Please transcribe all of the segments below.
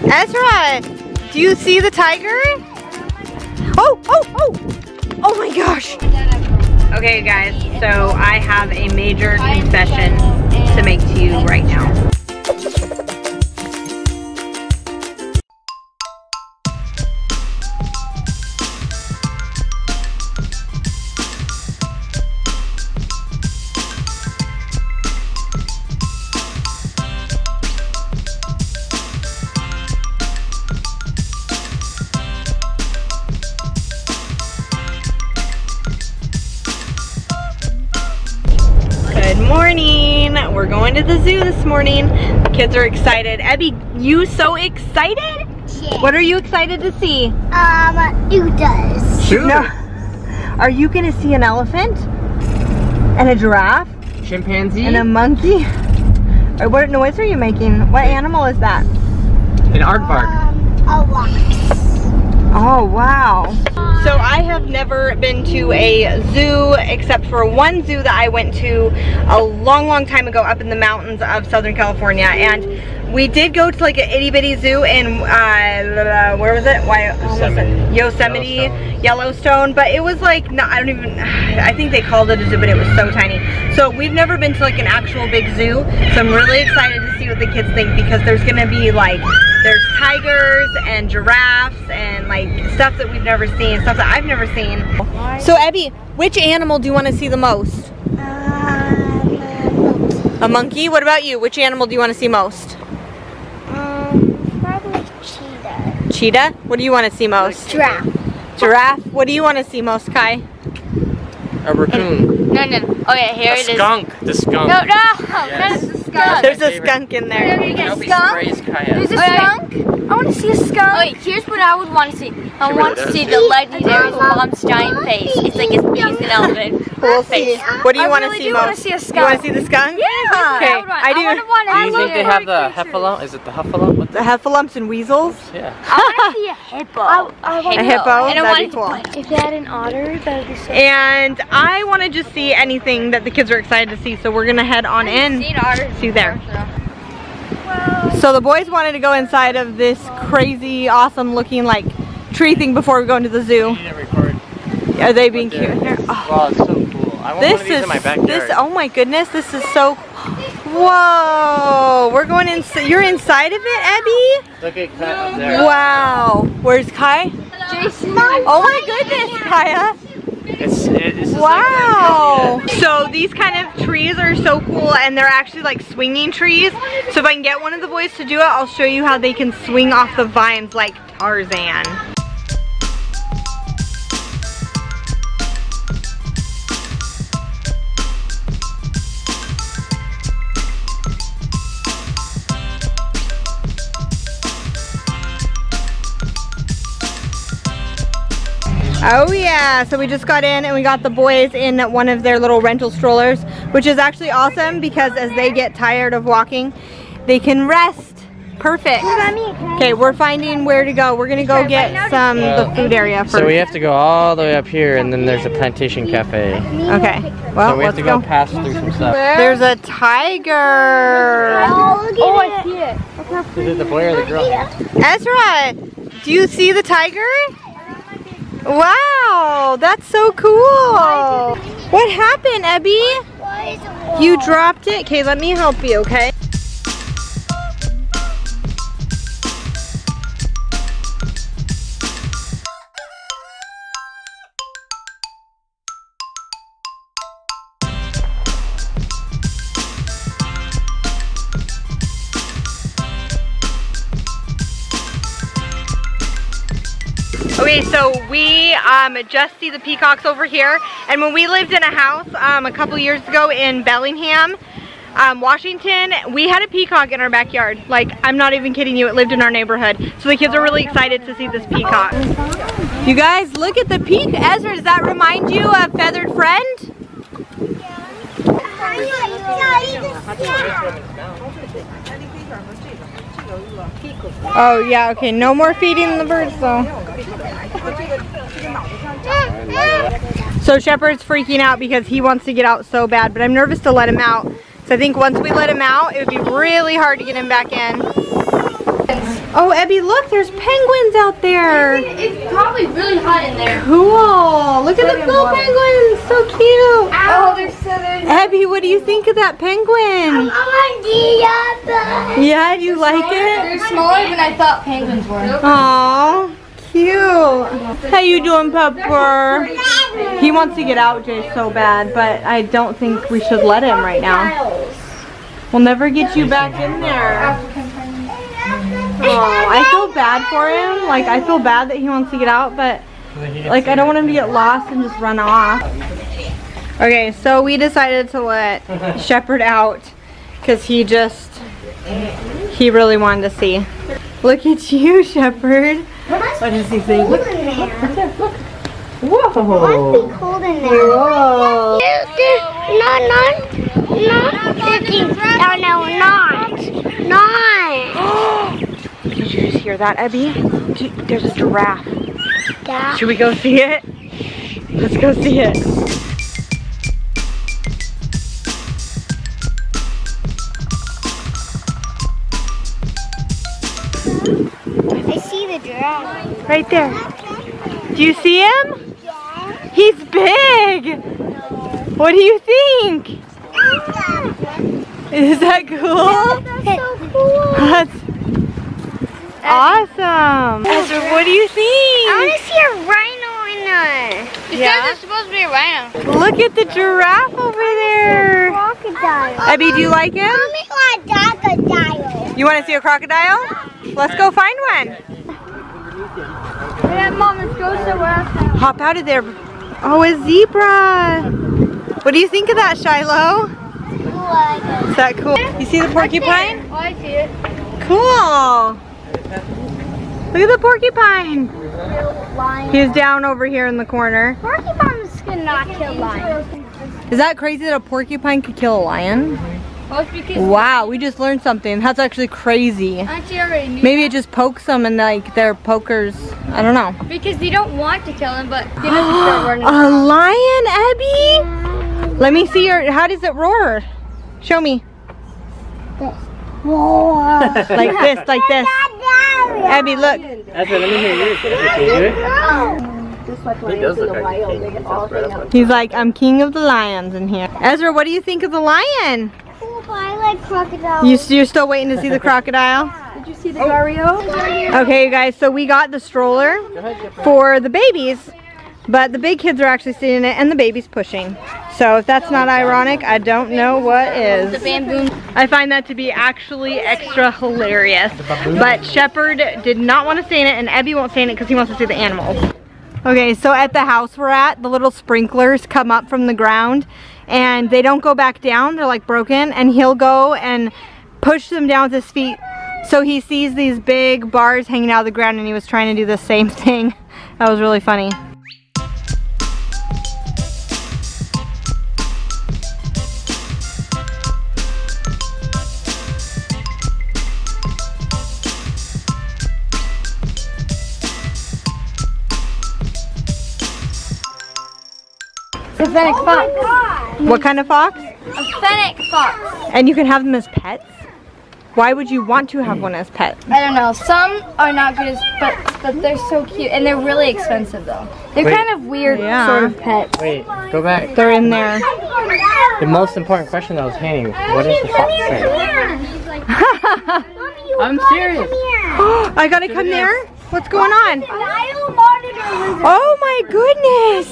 Ezrah, do you see the tiger? Oh, oh, oh! Oh my gosh! Okay guys, so I have a major confession to make to you right now. We're going to the zoo this morning. The kids are excited. Ebby, you so excited? Yeah. What are you excited to see? Cheetahs. Cheetahs. Are you gonna see an elephant? And a giraffe? Chimpanzee? And a monkey? Or what noise are you making? What animal is that? An aardvark. A lynx. Oh wow. So I have never been to a zoo except for one zoo that I went to a long time ago up in the mountains of Southern California, and we did go to like an itty bitty zoo in where was it? Yosemite. Yellowstone, but it was like, no, I think they called it a zoo, but it was so tiny. So we've never been to like an actual big zoo, so I'm really excited to see what the kids think, because there's gonna be like, there's tigers and giraffes and like stuff that we've never seen, stuff that I've never seen. So Ebby, which animal do you want to see the most? A monkey? What about you? Which animal do you want to see most? Probably cheetah. Cheetah? What do you want to see most? Giraffe. Giraffe? What do you want to see most, Kai? A raccoon. No, no. Okay, here it is. Skunk. The skunk. No, no. Yes. Not a skunk. There's a skunk in there. There's a skunk. There's a skunk. I want to see a skunk. Okay, here's what I would want to see. I want to see the legendary mom's giant face. It's like as big as an elephant. Cool face. What do you want to see most? I want to see a skunk. You want to see the skunk? Yeah. Okay. Do you think they have the heffalump? Is it the heffalump? The heffalumps and weasels? Yeah. I want to see a hippo. A hippo? That'd be cool. If they had an otter, that'd be so cool. And I want to just see anything that the kids are excited to see, so we're gonna head on in. See there. So the boys wanted to go inside of this crazy, awesome-looking like tree thing before we go into the zoo. Are they being cute in here? Oh. Wow, it's so cool. I want one of these in my backyard. Oh my goodness, this is so. Whoa, we're going inside. You're inside of it, Ebby. Look at Kai up there. Wow, where's Kai? Jason. Oh my goodness, Kaya. It's wow! Like so these kind of trees are so cool, and they're actually like swinging trees. So if I can get one of the boys to do it, I'll show you how they can swing off the vines like Tarzan. Oh yeah, so we just got in and we got the boys in one of their little rental strollers, which is actually awesome because as they get tired of walking, they can rest. Perfect. Okay, we're finding where to go. We're gonna go get some the food area first. So we have to go all the way up here, and then there's a plantation cafe. Okay, well, so we have to go past through some stuff. There's a tiger. Oh, I see it. Is it the boy or the girl? Ezrah, do you see the tiger? Wow, that's so cool. What happened, Ebby? You dropped it? Okay, let me help you, okay? Okay, so we just see the peacocks over here, and when we lived in a house a couple years ago in Bellingham, Washington, we had a peacock in our backyard. Like, I'm not even kidding you, it lived in our neighborhood. So the kids are really excited to see this peacock. You guys, look at the peak. Ezrah, does that remind you of Feathered Friend? Oh yeah, okay, no more feeding the birds though. So Shepherd's freaking out because he wants to get out so bad, but I'm nervous to let him out. So I think once we let him out, it would be really hard to get him back in. Oh, Ebby, look, there's penguins out there. It's probably really hot in there. Cool. Look at the little penguins. So cute. Ow, they're so good. Ebby, what do you think of that penguin? I like the other. Yeah, do you like it? They're smaller than I thought penguins were. Aww, cute. How you doing, Pupper? He wants to get out, Jay, so bad, but I don't think we should let him right now. We'll never get you back in there. Oh, I feel bad for him. Like, I feel bad that he wants to get out, but like, I don't want him to get lost and just run off. Okay, so we decided to let Shepherd out because he really wanted to see. Look at you, Shepherd. What does he think? Look, look. Whoa. It must be cold in there. Whoa. No, not. Did you just hear that, Ebby? There's a giraffe. Yeah. Should we go see it? Let's go see it. I see the giraffe. Right there. Do you see him? Yeah. He's big. No. What do you think? Is that cool? Yeah, that's so cool. That's awesome! Ezra, what do you think? I want to see a rhino in there. It says it's supposed to be a rhino. Look at the giraffe over there. Crocodile. Ebby, do you like him? I want a crocodile. You want to see a crocodile? Let's go find one. Yeah, Mom, let's go somewhere else. Hop out of there. Oh, a zebra. What do you think of that, Shiloh? Is that cool? You see the porcupine? Oh, I see it. Cool. Look at the porcupine. He's down over here in the corner. Porcupines cannot kill lions. Is that crazy that a porcupine could kill a lion? Wow, we just learned something. That's actually crazy. Maybe it just pokes them and like they're pokers. I don't know. Because they don't want to kill them, but they don't start running. A lion, Ebby? Let me see your. How does it roar? Show me. Like this, like this. Ebby, look. Ezra, let me hear you. He's like, I'm king of the lions in here. Ezra, what do you think of the lion? Cool, but I like crocodiles. You're still waiting to see the crocodile? Yeah. Did you see the Gario? Okay, you guys, so we got the stroller for the babies, but the big kids are actually sitting in it and the baby's pushing. So if that's not ironic, I don't know what is. The bamboo. I find that to be actually extra hilarious. But Shepherd did not want to stay in it, and Ebby won't stay in it because he wants to see the animals. Okay, so at the house we're at, the little sprinklers come up from the ground and they don't go back down, they're like broken, and he'll go and push them down with his feet. So he sees these big bars hanging out of the ground and he was trying to do the same thing. That was really funny. A fennec fox. What kind of fox? A fennec fox. And you can have them as pets? Why would you want to have one as pets? I don't know. Some are not good as pets, but they're so cute. And they're really expensive, though. They're kind of weird sort of pets. Wait, go back. They're in there. The most important question that was hanging, what is the fox saying? I'm serious. I gotta come there? What's going on? Oh my goodness!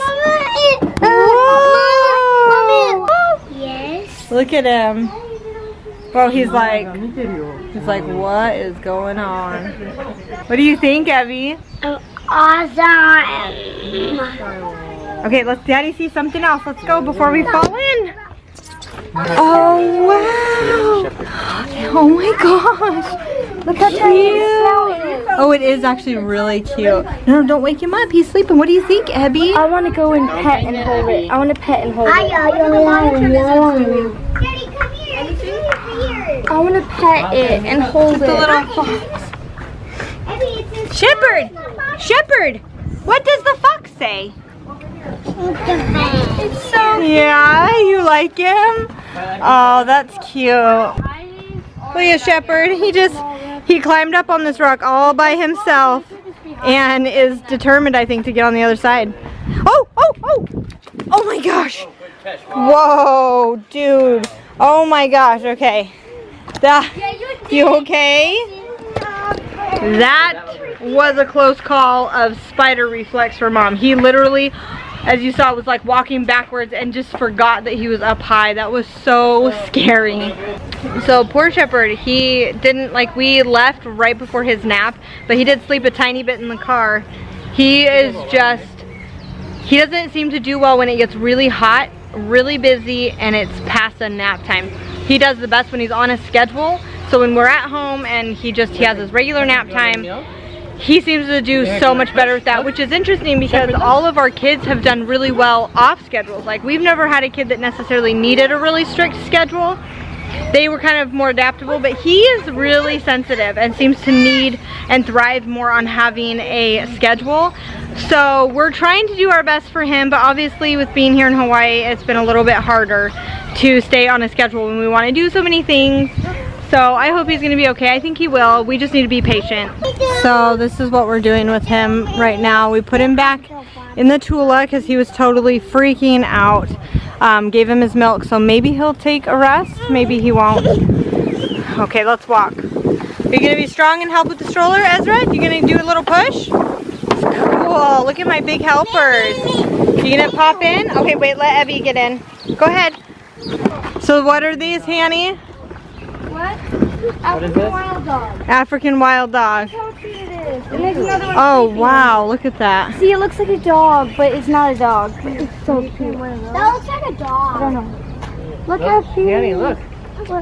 Whoa! Yes. Look at him. Bro, he's like, what is going on? What do you think, Ebby? Awesome. Okay, let's Daddy see something else. Let's go before we fall in. Oh wow! Oh my gosh! Look how cute! Oh, it is actually really cute. No, don't wake him up. He's sleeping. What do you think, Ebby? I want to go and pet and hold it. I want to pet and hold it. Daddy, come here. I want to pet it and hold it. The little fox. Shepherd! Shepherd! What does the fox say? It's so cute. Yeah, you like him? Oh, that's cute. Look at Shepherd. He just... He climbed up on this rock all by himself and is determined, I think, to get on the other side. Oh, oh, oh! Oh my gosh! Whoa, dude. Oh my gosh, okay. You okay? That was a close call of spider reflex for Mom. He literally, as you saw, was like walking backwards and just forgot that he was up high. That was so scary. So poor Shepherd, he didn't, like, we left right before his nap, but he did sleep a tiny bit in the car. He is just, he doesn't seem to do well when it gets really hot, really busy, and it's past a nap time. He does the best when he's on a schedule. So when we're at home and he has his regular nap time, he seems to do so much better with that, which is interesting because all of our kids have done really well off schedules. Like, we've never had a kid that necessarily needed a really strict schedule. They were kind of more adaptable, but he is really sensitive and seems to need and thrive more on having a schedule. So we're trying to do our best for him, but obviously with being here in Hawaii, it's been a little bit harder to stay on a schedule when we want to do so many things. So I hope he's going to be okay. I think he will. We just need to be patient. So this is what we're doing with him right now. We put him back in the Tula because he was totally freaking out. Gave him his milk, so maybe he'll take a rest. Maybe he won't. Okay, let's walk. Are you going to be strong and help with the stroller, Ezrah? You going to do a little push? Cool. Look at my big helpers. You going to pop in? Okay, wait. Let Evie get in. Go ahead. So what are these, Hanny? What? African wild dog. African wild dog. Look how cute it is. It makes another one. Oh, wow. Look at that. See, it looks like a dog, but it's not a dog. It's so cute. That looks like a dog. I don't know. Look how cute. Hanny, look.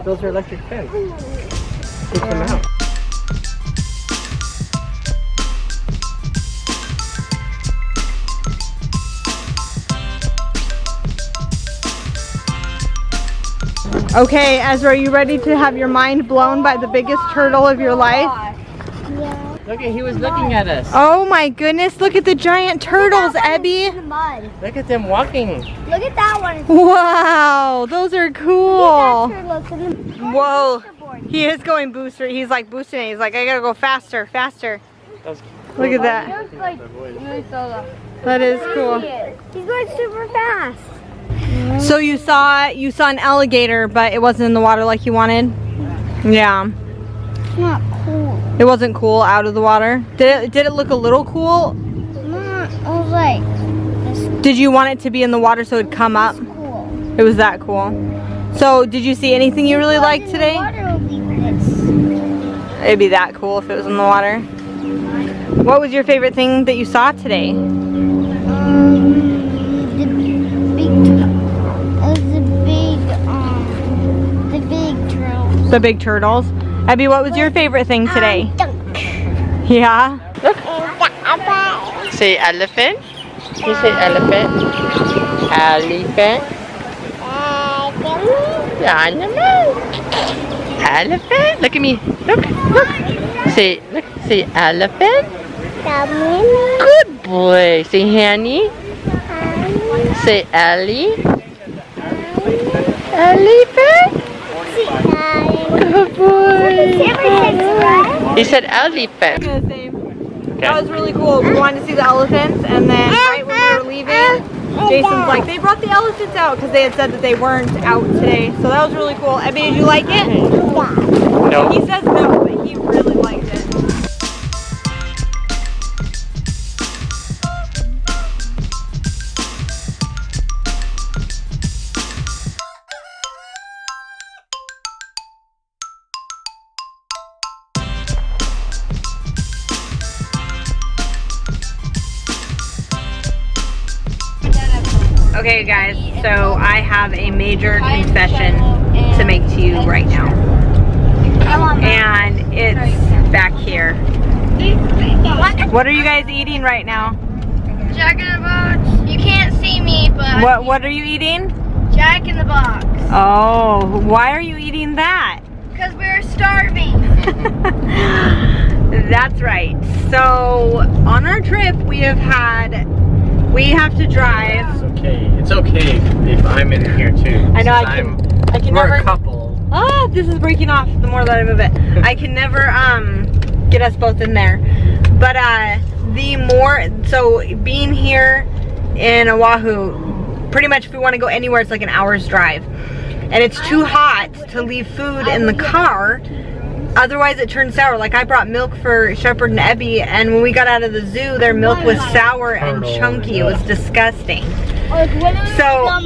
Those are electric fins. Take them out. Okay, Ezrah, are you ready to have your mind blown by the biggest turtle of your life? Yeah. Look, he was looking at us. Oh my goodness, look at the giant turtles, Ebby. Look at them walking. Look at that one. Wow, those are cool. Whoa, he is going booster. He's like boosting it. He's like, I gotta go faster, faster. Look at that. That is cool. He's going super fast. So you saw an alligator, but it wasn't in the water like you wanted? Yeah. It's not cool. It wasn't cool out of the water? Did it look a little cool? No, I was like... Did you want it to be in the water so it'd come up? Cool. It was that cool. So did you see anything you really liked today? It'd be that cool if it was in the water. What was your favorite thing that you saw today? The big turtles. Abby, what was your favorite thing today? Yeah? Look. Say elephant. You say elephant. Elephant. Elephant. Elephant. Look at me. Look. Look. Say, look. Say elephant. Good boy. Say Hanny. Say Ellie. Elephant. Good boy. He said elephant. Okay. That was really cool. We wanted to see the elephants, and then right when we were leaving, Jason's like, they brought the elephants out because they had said that they weren't out today. So that was really cool. Ebby, did you like it? No. He says no, but he really liked it. Okay guys, so I have a major confession to make to you right now. And it's back here. What are you guys eating right now? Jack in the Box. You can't see me, but... What are you eating? Jack in the Box. Oh, why are you eating that? Because we were starving. That's right. So, on our trip, we have to drive. It's okay if I'm in here too. I know, I can never. We're a couple. Ah, this is breaking off the more that I move it. I can never get us both in there. But the more, so being here in Oahu, pretty much if we want to go anywhere, it's like an hour's drive. And it's too hot to leave food in the car. Otherwise it turns sour. Like I brought milk for Shepherd and Ebby, and when we got out of the zoo, their milk was sour and chunky. It was disgusting. So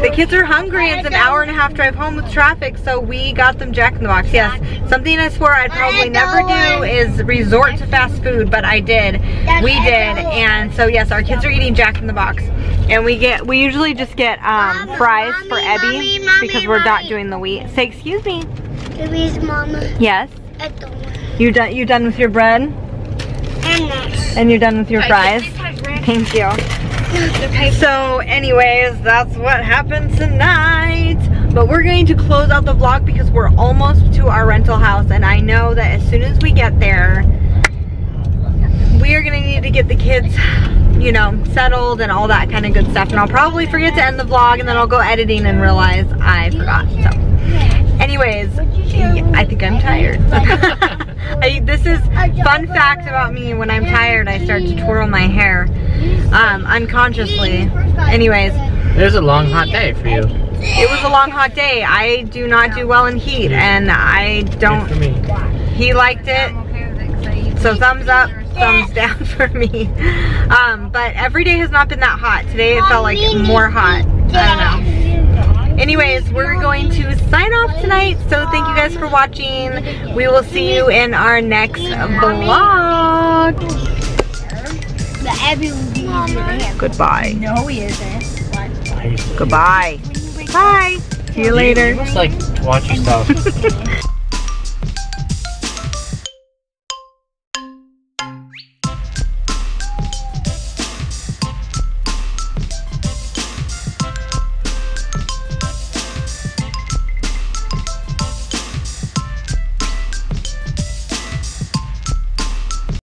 the kids are hungry. It's an hour and a half drive home with traffic, so we got them Jack in the Box. Yes, something I swore I'd probably never do is resort to fast food, but I did. We did, and so yes, our kids are eating Jack in the Box, and we usually just get fries for Ebby because we're not doing the wheat. Say excuse me. Mama. Yes. You done with your bread? And you're done with your fries. Thank you. So anyways, that's what happened tonight. But we're going to close out the vlog because we're almost to our rental house, and I know that as soon as we get there, we are gonna need to get the kids, you know, settled and all that kind of good stuff. And I'll probably forget to end the vlog, and then I'll go editing and realize I forgot. So anyways, I think I'm tired. This is fun fact about me. When I'm tired, I start to twirl my hair unconsciously. Anyways, it was a long hot day for you. It was a long hot day. I do not do well in heat, and I don't. He liked it, so thumbs up, thumbs down for me. But every day has not been that hot. Today it felt like more hot. I don't know. Anyways, we're going to sign off tonight, so thank you guys for watching. We will see you in our next vlog. The Abby will be here. Goodbye. No, he isn't. Goodbye. Bye. See you later. You must like to watch yourself.